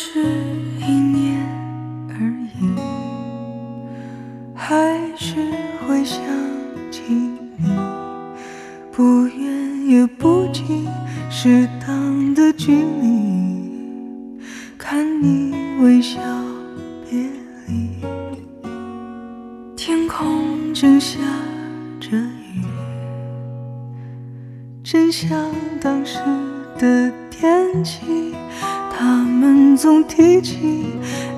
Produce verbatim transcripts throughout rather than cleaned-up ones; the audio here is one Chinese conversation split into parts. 是一年而已，还是会想起你，不远也不近，适当的距离，看你微笑别离。天空正下着雨，真像当时的天气，他们总提起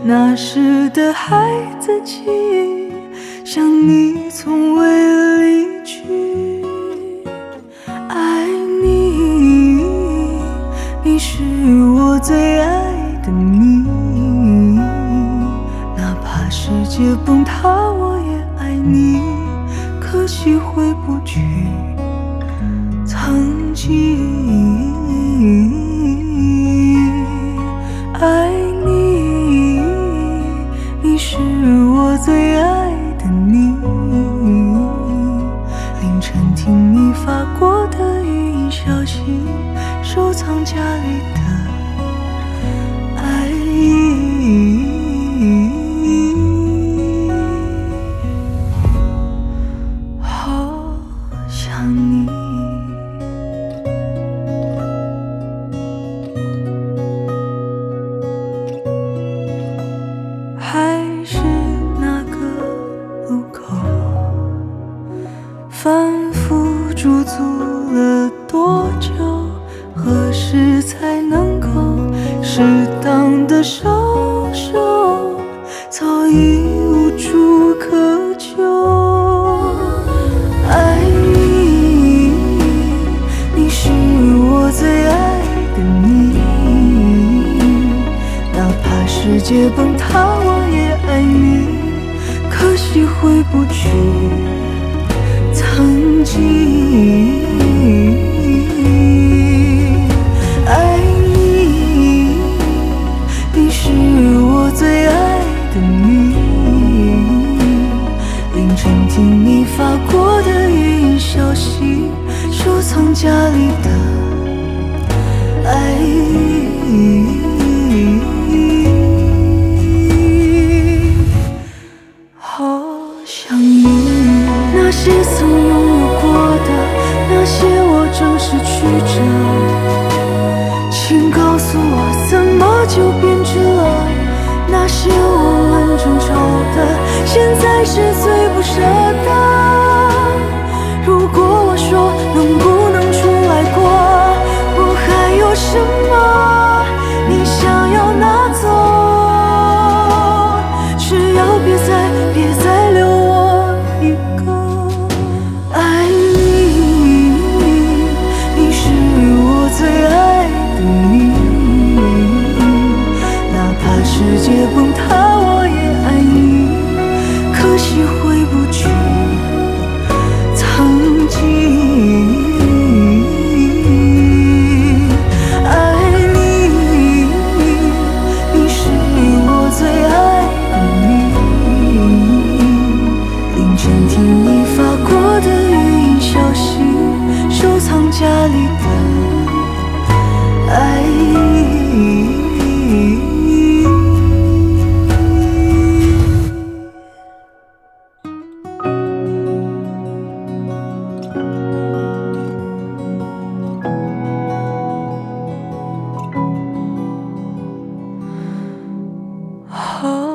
那时的孩子气，想你从未离去。爱你，你是我最爱的你，哪怕世界崩塌我也爱你，可惜回不去曾经。爱你，你是我最爱的你，凌晨听你发过的语音消息，收藏家里的爱意。好想你，反复驻足了多久？何时才能够适当的收手？早已无处可求。爱你，你是我最爱的你，哪怕世界崩塌我也爱你，可惜回不去曾经。爱你，你是我最爱的你，凌晨听你发过的语音消息，收藏家里的爱意。好想你，那些曾拥有过的，那些我正失去着，请告诉我怎么就变质了？那些我们争吵的，现在是最不舍的。如果我说能不能重来过，我还有什么你想要拿走？只要别再别再留我一个。世界崩塌我也爱你，可惜回不去曾经。爱你，你是我最爱的你，凌晨听你发过的语音消息，收藏家里的爱意。好。